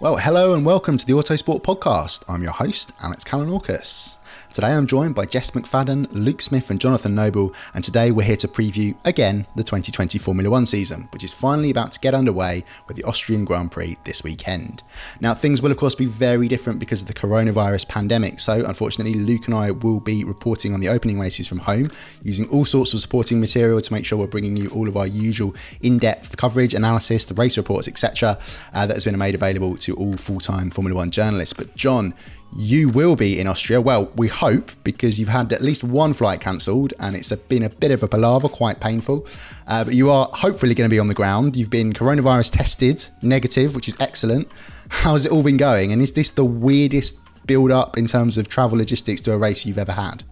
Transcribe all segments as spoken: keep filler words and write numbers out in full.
Well, hello and welcome to the Autosport Podcast. I'm your host, Alex Kalinauckas. Today I'm joined by Jess McFadden, Luke Smith and Jonathan Noble, and today we're here to preview, again, the twenty twenty Formula one season, which is finally about to get underway with the Austrian Grand Prix this weekend. Now, things will of course be very different because of the coronavirus pandemic, so unfortunately Luke and I will be reporting on the opening races from home, using all sorts of supporting material to make sure we're bringing you all of our usual in-depth coverage, analysis, the race reports, et cetera uh, that has been made available to all full-time Formula one journalists. But John, you will be in Austria. Well, we hope, because you've had at least one flight cancelled and it's been a bit of a palaver, quite painful. Uh, but you are hopefully going to be on the ground. You've been coronavirus tested, negative, which is excellent. How's it all been going? And is this the weirdest build up in terms of travel logistics to a race you've ever had?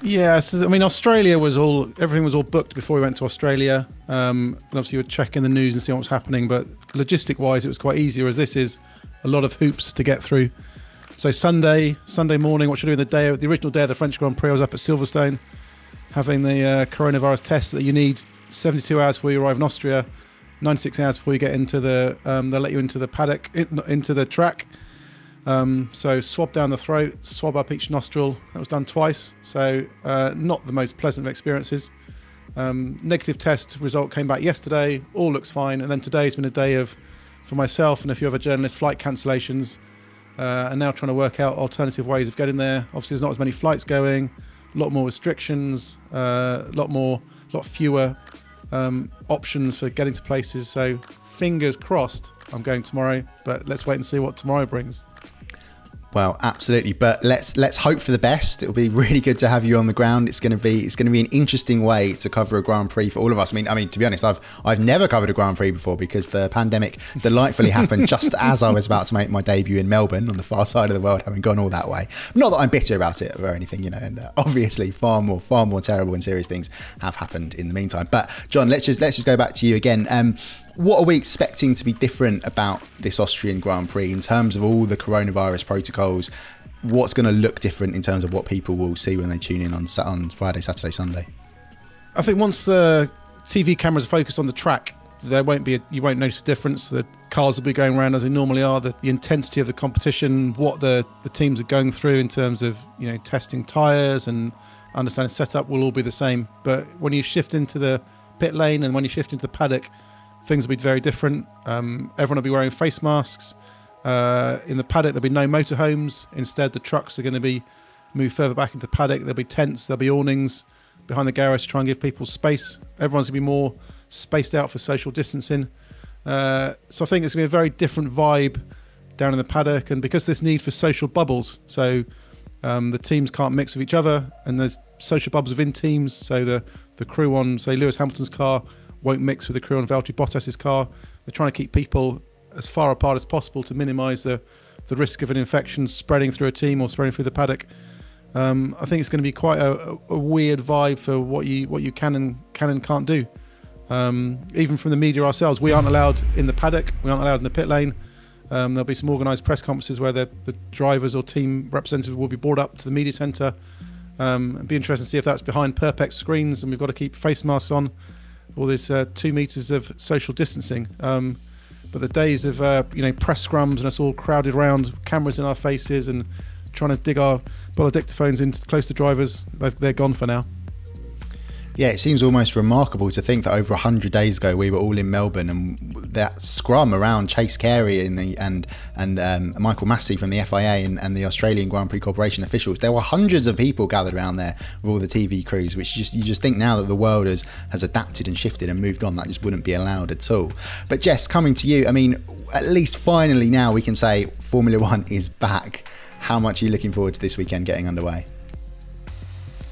Yeah, so, I mean, Australia was all, everything was all booked before we went to Australia. Um, and obviously you would check in the news and see what's happening, but logistic wise, it was quite easy, whereas this is a lot of hoops to get through. So Sunday, Sunday morning, what should I do in the day, the original day of the French Grand Prix, I was up at Silverstone having the uh, coronavirus test that you need seventy-two hours before you arrive in Austria, ninety-six hours before you get into the, um, they'll let you into the paddock, into the track. Um, so swab down the throat, swab up each nostril. That was done twice. So uh, not the most pleasant of experiences. Um, negative test result came back yesterday. All looks fine. And then today's been a day of, for myself and a few other journalists, flight cancellations. Uh, and now trying to work out alternative ways of getting there. Obviously, there's not as many flights going, a lot more restrictions, uh, a lot more, a lot fewer um, options for getting to places. So fingers crossed I'm going tomorrow, but let's wait and see what tomorrow brings. Well, absolutely, but let's let's hope for the best. It'll be really good to have you on the ground. It's going to be it's going to be an interesting way to cover a Grand Prix for all of us. I mean, I mean to be honest, I've I've never covered a Grand Prix before because the pandemic delightfully happened just as I was about to make my debut in Melbourne on the far side of the world, having gone all that way. Not that I'm bitter about it or anything, you know. And uh, obviously, far more far more terrible and serious things have happened in the meantime. But John, let's just let's just go back to you again. Um, What are we expecting to be different about this Austrian Grand Prix in terms of all the coronavirus protocols? What's going to look different in terms of what people will see when they tune in on, on Friday, Saturday, Sunday? I think once the T V cameras are focused on the track, there won't be a, you won't notice a difference. The cars will be going around as they normally are. The, the intensity of the competition, what the, the teams are going through in terms of you know testing tyres and understanding setup will all be the same. But when you shift into the pit lane and when you shift into the paddock, things will be very different. Um, everyone will be wearing face masks. Uh, in the paddock, there'll be no motorhomes. Instead, the trucks are going to be moved further back into paddock. There'll be tents, there'll be awnings behind the garage to try and give people space. Everyone's going to be more spaced out for social distancing. Uh, so I think it's going to be a very different vibe down in the paddock. And because there's need for social bubbles, so um, the teams can't mix with each other, and there's social bubbles within teams. So the, the crew on, say, Lewis Hamilton's car won't mix with the crew on Valtteri Bottas's car. They're trying to keep people as far apart as possible to minimise the, the risk of an infection spreading through a team or spreading through the paddock. Um, I think it's going to be quite a, a weird vibe for what you what you can and can and can't do. Um, even from the media ourselves, we aren't allowed in the paddock. We aren't allowed in the pit lane. Um, there'll be some organised press conferences where the, the drivers or team representatives will be brought up to the media centre. Um, it'd be interesting to see if that's behind Perpex screens and we've got to keep face masks on. All this uh, two meters of social distancing, um, but the days of uh, you know press scrums and us all crowded around, cameras in our faces, and trying to dig our dictaphones in close to drivers, they're gone for now. Yeah, it seems almost remarkable to think that over one hundred days ago we were all in Melbourne and that scrum around Chase Carey and the, and, and um, Michael Massey from the F I A and, and the Australian Grand Prix Corporation officials, there were hundreds of people gathered around there with all the T V crews, which just you just think now that the world has, has adapted and shifted and moved on, that just wouldn't be allowed at all. But Jess, coming to you, I mean, at least finally now we can say Formula One is back. How much are you looking forward to this weekend getting underway?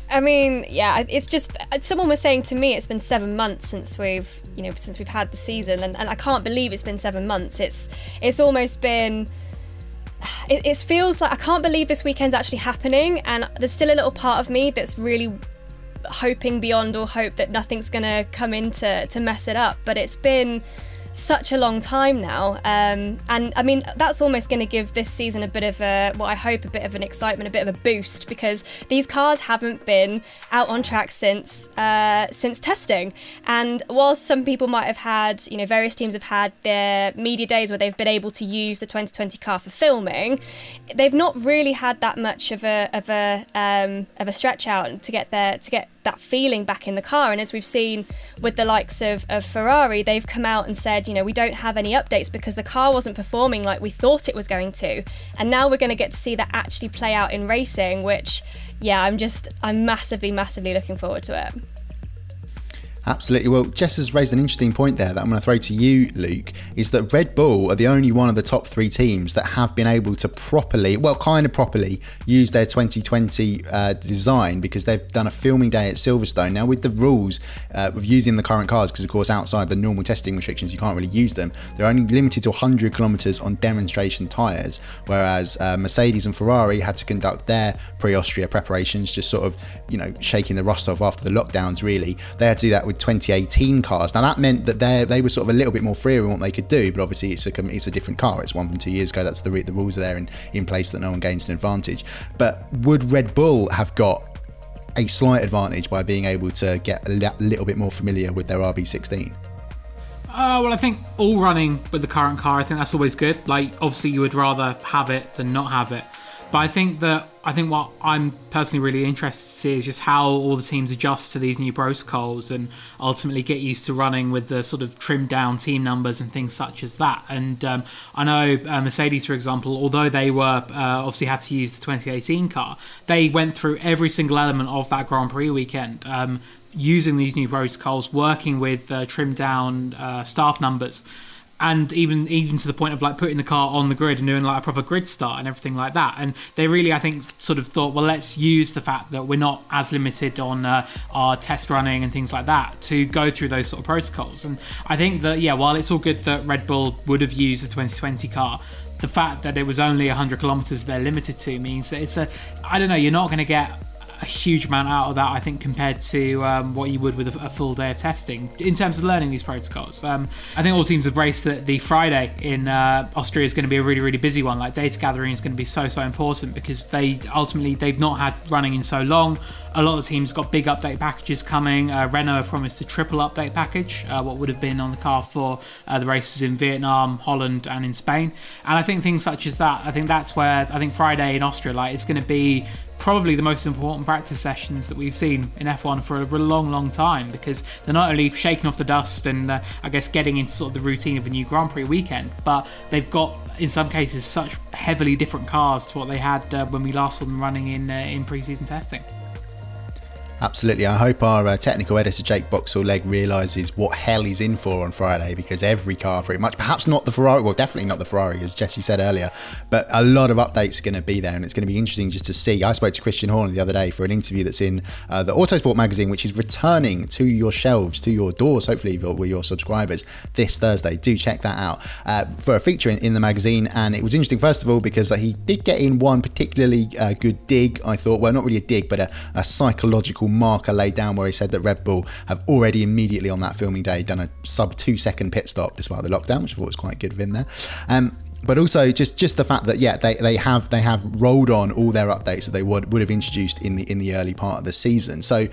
I mean, yeah, it's just, someone was saying to me it's been seven months since we've, you know, since we've had the season, and, and I can't believe it's been seven months. It's, it's almost been, it, it feels like I can't believe this weekend's actually happening, and there's still a little part of me that's really hoping beyond all hope that nothing's going to come in to, to mess it up, but it's been such a long time now, um, and I mean that's almost going to give this season a bit of a, well, I hope a bit of an excitement, a bit of a boost, because these cars haven't been out on track since uh, since testing. And whilst some people might have had, you know, various teams have had their media days where they've been able to use the twenty twenty car for filming, they've not really had that much of a of a um, of a stretch out to get their to get. that feeling back in the car. And as we've seen with the likes of, of Ferrari, they've come out and said, you know, we don't have any updates because the car wasn't performing like we thought it was going to. And now we're going to get to see that actually play out in racing, which, yeah, I'm just, I'm massively, massively looking forward to it. Absolutely. Well, Jess has raised an interesting point there that I'm going to throw to you, Luke, is that Red Bull are the only one of the top three teams that have been able to properly, well, kind of properly, use their twenty twenty uh, design, because they've done a filming day at Silverstone. Now, with the rules uh, of using the current cars, because, of course, outside the normal testing restrictions, you can't really use them. They're only limited to one hundred kilometres on demonstration tyres, whereas uh, Mercedes and Ferrari had to conduct their pre-Austria preparations, just sort of, you know, shaking the rust off after the lockdowns, really. They had to do that with twenty eighteen cars. Now that meant that they they were sort of a little bit more freer in what they could do, but obviously it's a it's a different car. It's one from two years ago. That's the the rules are there in in place that no one gains an advantage. But would Red Bull have got a slight advantage by being able to get a little bit more familiar with their R B sixteen? Uh, well, I think all running with the current car, I think that's always good. Like, obviously you would rather have it than not have it. But I think that I think what I'm personally really interested to see is just how all the teams adjust to these new protocols and ultimately get used to running with the sort of trimmed down team numbers and things such as that. And um, I know uh, Mercedes, for example, although they were uh, obviously had to use the twenty eighteen car, they went through every single element of that Grand Prix weekend, um, using these new protocols, working with uh, trimmed down uh, staff numbers. And even even to the point of like putting the car on the grid and doing like a proper grid start and everything like that. And they really, I think, sort of thought, well, let's use the fact that we're not as limited on uh, our test running and things like that to go through those sort of protocols. And I think that, yeah, while it's all good that Red Bull would have used the twenty twenty car, the fact that it was only one hundred kilometers they're limited to means that it's a, I don't know, you're not going to get a huge amount out of that, I think, compared to um, what you would with a, a full day of testing in terms of learning these protocols. Um, I think all teams have braced that the Friday in uh, Austria is going to be a really, really busy one. Like, data gathering is going to be so, so important, because they ultimately, they've not had running in so long. A lot of the teams got big update packages coming. Uh, Renault have promised a triple update package, uh, what would have been on the car for uh, the races in Vietnam, Holland, and in Spain. And I think things such as that, I think that's where, I think Friday in Austria, like, it's going to be probably the most important practice sessions that we've seen in F one for a long, long time, because they're not only shaking off the dust and uh, I guess getting into sort of the routine of a new Grand Prix weekend, but they've got, in some cases, such heavily different cars to what they had uh, when we last saw them running in, uh, in pre-season testing. Absolutely. I hope our uh, technical editor, Jake Boxall-Legg, realises what hell he's in for on Friday, because every car pretty much, perhaps not the Ferrari, well, definitely not the Ferrari, as Jesse said earlier, but a lot of updates are going to be there, and it's going to be interesting just to see. I spoke to Christian Horner the other day for an interview that's in uh, the Autosport Magazine, which is returning to your shelves, to your doors, hopefully with your subscribers, this Thursday. Do check that out uh, for a feature in, in the magazine. And it was interesting, first of all, because uh, he did get in one particularly uh, good dig, I thought. Well, not really a dig, but a, a psychological marker laid down, where he said that Red Bull have already immediately on that filming day done a sub two second pit stop despite the lockdown, which I thought was quite good of him there. Um, but also just just the fact that, yeah, they, they have they have rolled on all their updates that they would would have introduced in the in the early part of the season. So,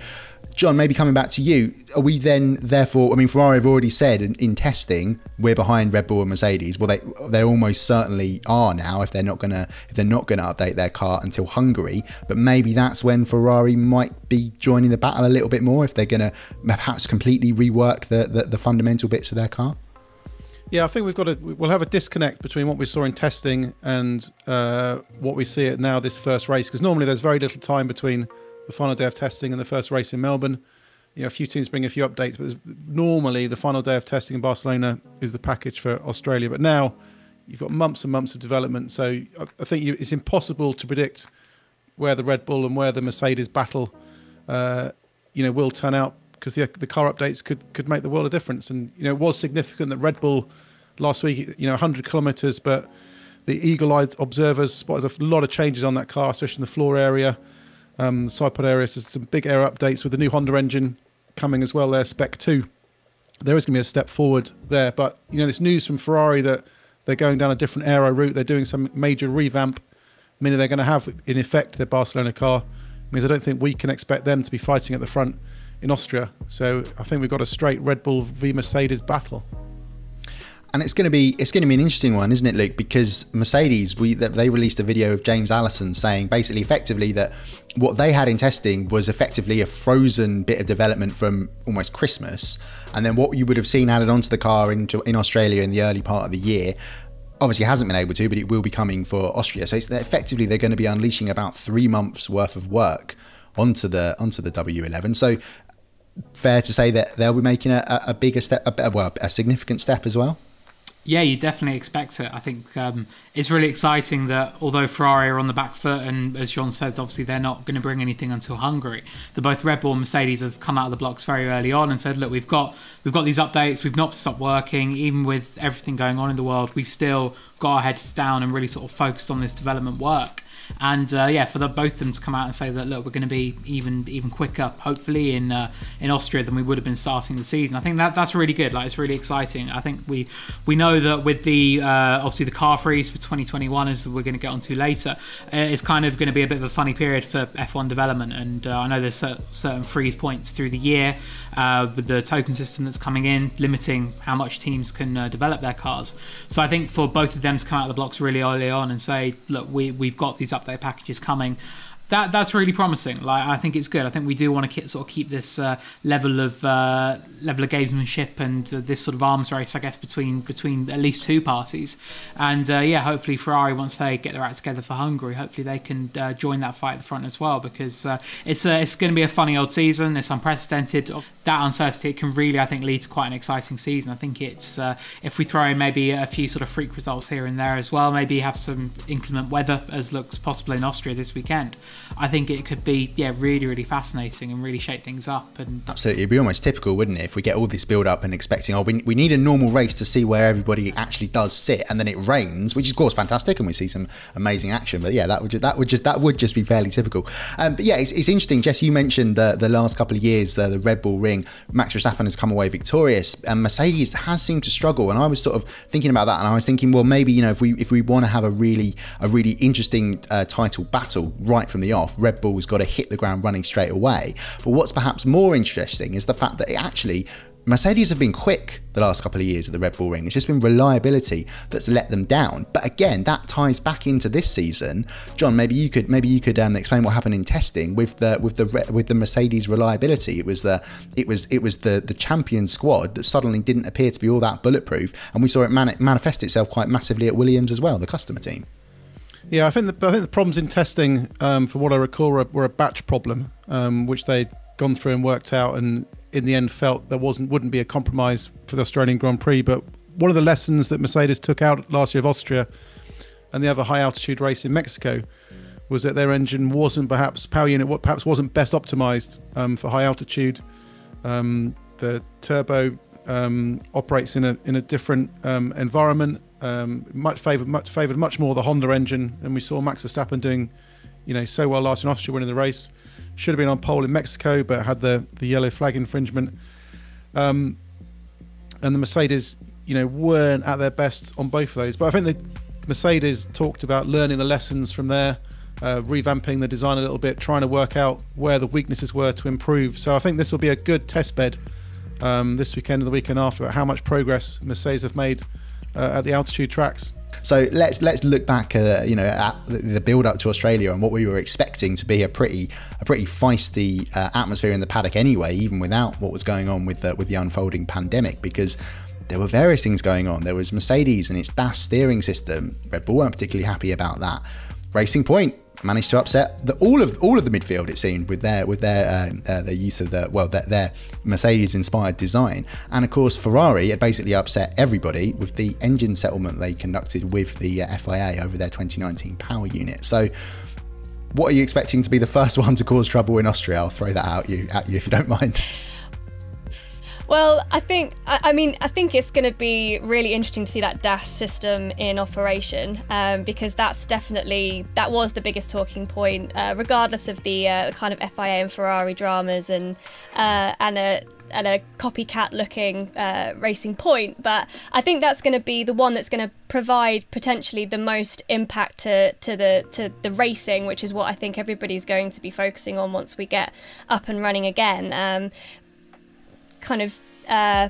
John, maybe coming back to you, are we then therefore, I mean, Ferrari have already said in, in testing we're behind Red Bull and Mercedes. Well, they they almost certainly are now if they're not gonna if they're not gonna update their car until Hungary. But maybe that's when Ferrari might be joining the battle a little bit more, if they're gonna perhaps completely rework the the, the fundamental bits of their car. Yeah, I think we've got a we'll have a disconnect between what we saw in testing and uh, what we see it now this first race, because normally there's very little time between the final day of testing and the first race in Melbourne. You know, a few teams bring a few updates, but normally the final day of testing in Barcelona is the package for Australia. But now you've got months and months of development. So I think you, it's impossible to predict where the Red Bull and where the Mercedes battle, uh, you know, will turn out, because the, the car updates could, could make the world a difference. And, you know, it was significant that Red Bull last week, you know, one hundred kilometres, but the eagle-eyed observers spotted a lot of changes on that car, especially in the floor area. Um, the side pod areas, there's some big air updates with the new Honda engine coming as well there, Spec two, there is going to be a step forward there. But, you know, this news from Ferrari that they're going down a different aero route, they're doing some major revamp, meaning they're going to have, in effect, their Barcelona car, means I don't think we can expect them to be fighting at the front in Austria. So I think we've got a straight Red Bull v Mercedes battle. And it's going to be it's going to be an interesting one, isn't it, Luke? Because Mercedes, we they released a video of James Allison saying basically effectively that what they had in testing was effectively a frozen bit of development from almost Christmas, and then what you would have seen added onto the car in in Australia in the early part of the year obviously hasn't been able to, but it will be coming for Austria. So it's effectively they're going to be unleashing about three months worth of work onto the onto the W eleven. So fair to say that they'll be making a, a bigger step, a, well, a significant step as well. Yeah, you definitely expect it. I think um, it's really exciting that although Ferrari are on the back foot, and as John said, obviously they're not going to bring anything until Hungary, that both Red Bull and Mercedes have come out of the blocks very early on and said, look, we've got we've got these updates, we've not stopped working, even with everything going on in the world, we've still got our heads down and really sort of focused on this development work. And uh, yeah, for the, both of them to come out and say that, look, we're going to be even even quicker, hopefully, in uh, in Austria than we would have been starting the season. I think that that's really good. Like, it's really exciting. I think we we know that with the uh, obviously the car freeze for twenty twenty-one, as we're going to get onto later, it's kind of going to be a bit of a funny period for F one development. And uh, I know there's certain freeze points through the year uh, with the token system that's coming in, limiting how much teams can uh, develop their cars. So I think for both of them to come out of the blocks really early on and say, look, we we've got these update packages coming, that that's really promising. Like, I think it's good. I think we do want to sort of keep this uh, level of uh, level of gamesmanship and uh, this sort of arms race, I guess, between between at least two parties. And uh, yeah, hopefully Ferrari, once they get their act together for Hungary, hopefully they can uh, join that fight at the front as well, because uh, it's uh, it's going to be a funny old season. It's unprecedented. That uncertainty can really, I think, lead to quite an exciting season. I think it's uh, if we throw in maybe a few sort of freak results here and there as well, maybe have some inclement weather as looks possible in Austria this weekend. I think it could be, yeah, really, really fascinating and really shake things up. And absolutely, it'd be almost typical, wouldn't it, if we get all this build up and expecting, oh, we, we need a normal race to see where everybody actually does sit, and then it rains, which is of course fantastic, and we see some amazing action. But yeah, that would that would just that would just be fairly typical. Um, but yeah, it's, it's interesting, Jess. You mentioned the the last couple of years, the, the Red Bull ring. Max Verstappen has come away victorious, and Mercedes has seemed to struggle. And I was sort of thinking about that, and I was thinking, well, maybe, you know, if we if we want to have a really a really interesting uh, title battle right from the off, Red Bull's got to hit the ground running straight away. But what's perhaps more interesting is the fact that it actually Mercedes have been quick the last couple of years at the Red Bull ring. It's just been reliability that's let them down. But again, that ties back into this season. John, maybe you could maybe you could um, explain what happened in testing with the with the with the Mercedes reliability. It was the it was it was the the champion squad that suddenly didn't appear to be all that bulletproof, and we saw it mani manifest itself quite massively at Williams as well, the customer team. Yeah, I think the, I think the problems in testing, um, from what I recall, were, were a batch problem, um, which they'd gone through and worked out, and in the end felt there wasn't wouldn't be a compromise for the Australian Grand Prix. But one of the lessons that Mercedes took out last year of Austria and the other high altitude race in Mexico was that their engine wasn't perhaps power unit what perhaps wasn't best optimized um, for high altitude. Um, the turbo um, operates in a in a different um, environment. Um, much favoured, much favoured, much more the Honda engine, and we saw Max Verstappen doing, you know, so well last in Austria, winning the race. Should have been on pole in Mexico, but had the the yellow flag infringement. Um, and the Mercedes, you know, weren't at their best on both of those. But I think the Mercedes talked about learning the lessons from there, uh, revamping the design a little bit, trying to work out where the weaknesses were to improve. So I think this will be a good test bed um, this weekend and the weekend after about how much progress Mercedes have made Uh, at the altitude tracks. So let's let's look back, uh, you know, at the build up to Australia and what we were expecting to be a pretty a pretty feisty uh, atmosphere in the paddock anyway, even without what was going on with the, with the unfolding pandemic, because there were various things going on. There was Mercedes and its D A S steering system. Red Bull weren't particularly happy about that. Racing Point managed to upset the, all of all of the midfield, it seemed, with their with their uh, uh, their use of the well their, their Mercedes-inspired design, and of course Ferrari had basically upset everybody with the engine settlement they conducted with the uh, F I A over their twenty nineteen power unit. So, what are you expecting to be the first one to cause trouble in Austria? I'll throw that out you at you if you don't mind. Well, I think, I mean, I think it's going to be really interesting to see that D A S system in operation, um, because that's definitely, that was the biggest talking point, uh, regardless of the uh, kind of F I A and Ferrari dramas and, uh, and a, and a copycat looking uh, Racing Point. But I think that's going to be the one that's going to provide potentially the most impact to, to the to the racing, which is what I think everybody's going to be focusing on once we get up and running again. Um, kind of uh,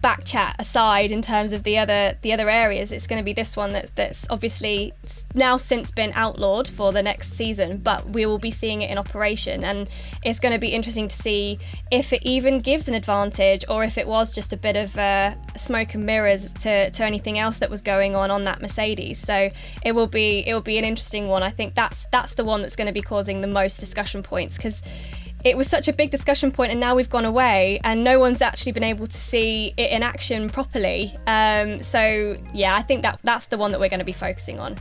back chat aside, in terms of the other the other areas, it's going to be this one that, that's obviously now since been outlawed for the next season, but we will be seeing it in operation, and it's going to be interesting to see if it even gives an advantage, or if it was just a bit of uh, smoke and mirrors to, to anything else that was going on on that Mercedes. So it will be it will be an interesting one. I think that's that's the one that's going to be causing the most discussion points, because it was such a big discussion point, and now we've gone away and no one's actually been able to see it in action properly. Um, so yeah, I think that that's the one that we're going to be focusing on.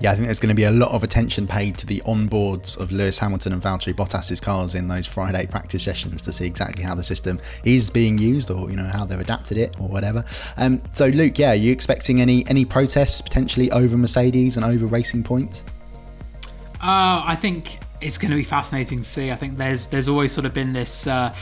Yeah, I think there's going to be a lot of attention paid to the onboards of Lewis Hamilton and Valtteri Bottas' cars in those Friday practice sessions to see exactly how the system is being used, or you know, how they've adapted it or whatever. Um, so Luke, yeah, are you expecting any any protests potentially over Mercedes and over Racing Point? Uh, I think it's going to be fascinating to see. I think there's there's always sort of been this uh,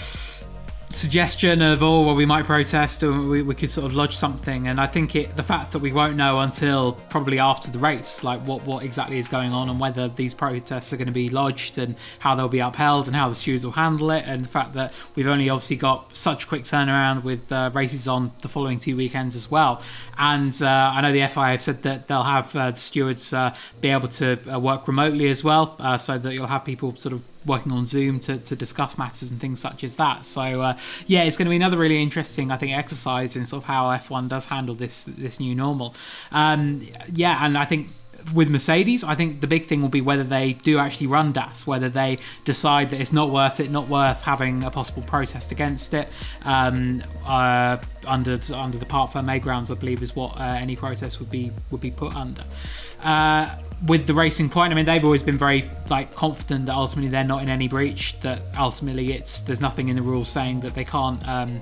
suggestion of, oh, well, we might protest, or we, we could sort of lodge something. And I think it, the fact that we won't know until probably after the race, like what, what exactly is going on, and whether these protests are going to be lodged and how they'll be upheld and how the stewards will handle it. And the fact that we've only obviously got such quick turnaround with uh, races on the following two weekends as well. And uh, I know the F I A have said that they'll have uh, the stewards uh, be able to uh, work remotely as well, uh, so that you'll have people sort of working on Zoom to, to discuss matters and things such as that. So uh, yeah, it's going to be another really interesting, I think, exercise in sort of how F one does handle this this new normal. Um, yeah, and I think with Mercedes, I think the big thing will be whether they do actually run D A S, whether they decide that it's not worth it, not worth having a possible protest against it. Um, uh, under under the parc fermé grounds, I believe, is what uh, any protest would be would be put under. Uh, With the Racing Point, I mean, they've always been very like confident that ultimately they're not in any breach. That ultimately it's there's nothing in the rules saying that they can't um,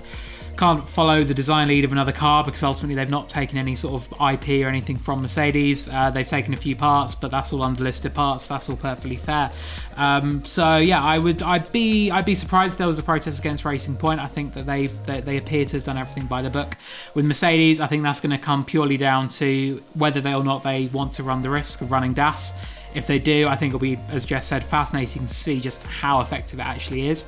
can't follow the design lead of another car, because ultimately they've not taken any sort of I P or anything from Mercedes. Uh, they've taken a few parts, but that's all under listed parts. That's all perfectly fair. Um, so yeah, I would I'd be I'd be surprised if there was a protest against Racing Point. I think that they've they, they appear to have done everything by the book. With Mercedes, I think that's going to come purely down to whether they or not they want to run the risk of running D A S. If they do, I think it'll be, as Jess said, fascinating to see just how effective it actually is,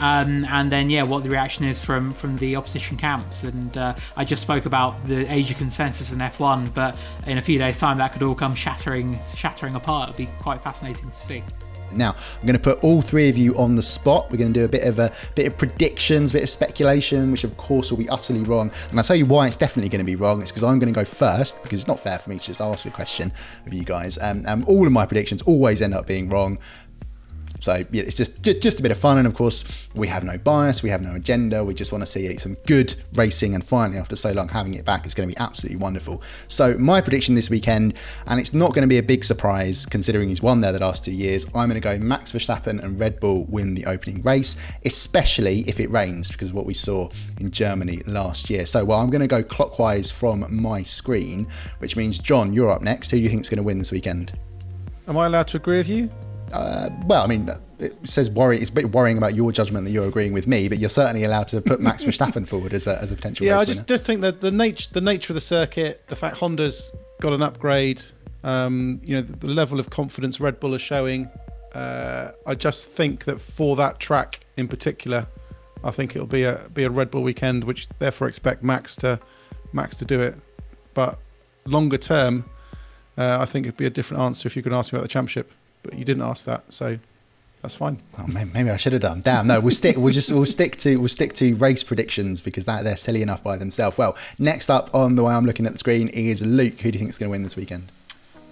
um, and then yeah, what the reaction is from from the opposition camps. And uh, I just spoke about the Asia consensus in F one, but in a few days' time, that could all come shattering shattering apart. It'll be quite fascinating to see. Now, I'm going to put all three of you on the spot. We're going to do a bit of a bit of predictions, a bit of speculation, which of course will be utterly wrong. And I'll tell you why it's definitely going to be wrong. It's because I'm going to go first, because it's not fair for me to just ask a question of you guys. Um, um, all of my predictions always end up being wrong. So yeah, it's just, just a bit of fun. And of course, we have no bias, we have no agenda. We just want to see some good racing. And finally, after so long having it back, it's going to be absolutely wonderful. So my prediction this weekend, and it's not going to be a big surprise considering he's won there the last two years, I'm going to go Max Verstappen and Red Bull win the opening race, especially if it rains, because of what we saw in Germany last year. So well, I'm going to go clockwise from my screen, which means, John, you're up next. Who do you think is going to win this weekend? Am I allowed to agree with you? Uh, well, I mean, it says worry. It's a bit worrying about your judgment that you're agreeing with me, but you're certainly allowed to put Max Verstappen forward as a, as a potential. Yeah, race I just, winner. just think that the nature the nature of the circuit, the fact Honda's got an upgrade, um, you know, the, the level of confidence Red Bull is showing. Uh, I just think that for that track in particular, I think it'll be a be a Red Bull weekend, which therefore expect Max to Max to do it. But longer term, uh, I think it'd be a different answer if you could ask me about the championship. But you didn't ask that, so that's fine. Well, maybe I should have done. Damn, no, we'll stick. We'll just we'll stick to we'll stick to race predictions, because that they're silly enough by themselves. Well, next up on the way I'm looking at the screen is Luke. Who do you think is going to win this weekend?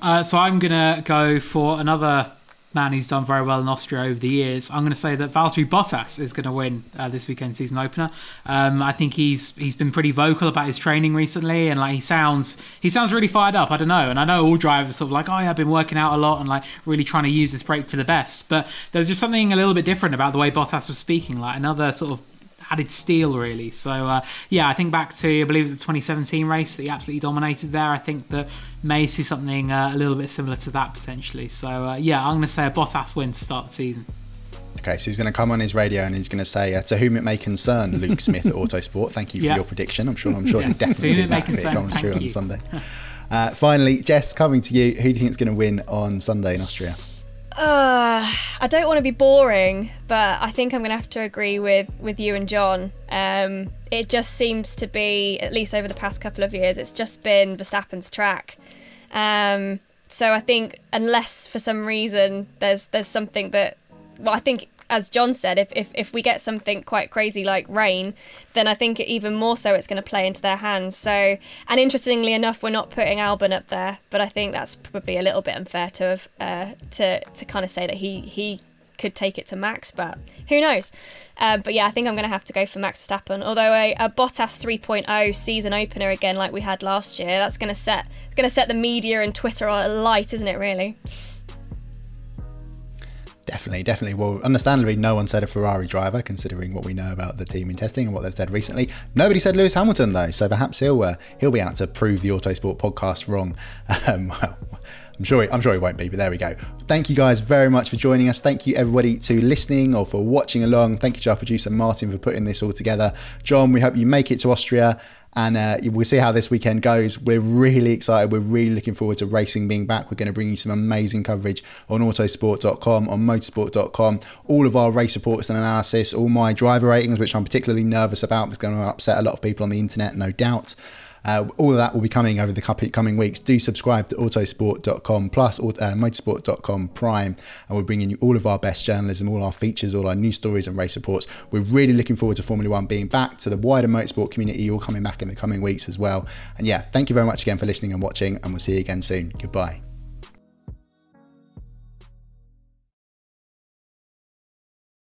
Uh, so I'm gonna go for another man who's done very well in Austria over the years. I'm going to say that Valtteri Bottas is going to win uh, this weekend's season opener. Um, I think he's he's been pretty vocal about his training recently, and like he sounds he sounds really fired up. I don't know, and I know all drivers are sort of like, oh yeah, I've been working out a lot and like really trying to use this break for the best. But there was just something a little bit different about the way Bottas was speaking, like another sort of added steel, really. So uh, yeah, I think back to, I believe it was the twenty seventeen race that he absolutely dominated there. I think that may see something uh, a little bit similar to that potentially. So uh, yeah, I'm going to say a Bottas win to start the season. Okay, so he's going to come on his radio and he's going to say, uh, to whom it may concern, Luke Smith at Autosport. Thank you for yeah. your prediction. I'm sure I'm sure yes, he'll definitely do that if it comes true on Sunday. Uh, finally, Jess, coming to you, who do you think is going to win on Sunday in Austria? Uh, I don't want to be boring, but I think I'm going to have to agree with, with you and John. Um, it just seems to be, at least over the past couple of years, it's just been Verstappen's track. Um, so I think unless for some reason there's there's something that, well, I think, as John said, if, if, if we get something quite crazy like rain, then I think even more so it's going to play into their hands. So, and interestingly enough, we're not putting Albon up there, but I think that's probably a little bit unfair to have, uh, to to kind of say that he he could take it to Max, but who knows? Uh, but yeah, I think I'm going to have to go for Max Verstappen. Although a, a Bottas three point oh season opener again, like we had last year, that's going to set going to set the media and Twitter alight, isn't it? Really. Definitely, definitely. Well, understandably, no one said a Ferrari driver, considering what we know about the team in testing and what they've said recently. Nobody said Lewis Hamilton, though, so perhaps he'll uh, he'll be out to prove the Autosport podcast wrong. Um, well, I'm sure he, I'm sure he won't be, but there we go. Thank you guys very much for joining us. Thank you everybody to listening or for watching along. Thank you to our producer Martin for putting this all together. John, we hope you make it to Austria. And uh, we'll see how this weekend goes. We're really excited. We're really looking forward to racing being back. We're going to bring you some amazing coverage on autosport dot com, on motorsport dot com. All of our race reports and analysis, all my driver ratings, which I'm particularly nervous about. It's going to upset a lot of people on the internet, no doubt. Uh, all of that will be coming over the coming weeks. Do subscribe to autosport dot com plus or uh, motorsport dot com prime, and we're bringing you all of our best journalism, all our features, all our news stories and race reports. We're really looking forward to Formula One being back, to the wider motorsport community all coming back in the coming weeks as well. And yeah, thank you very much again for listening and watching, and we'll see you again soon. Goodbye.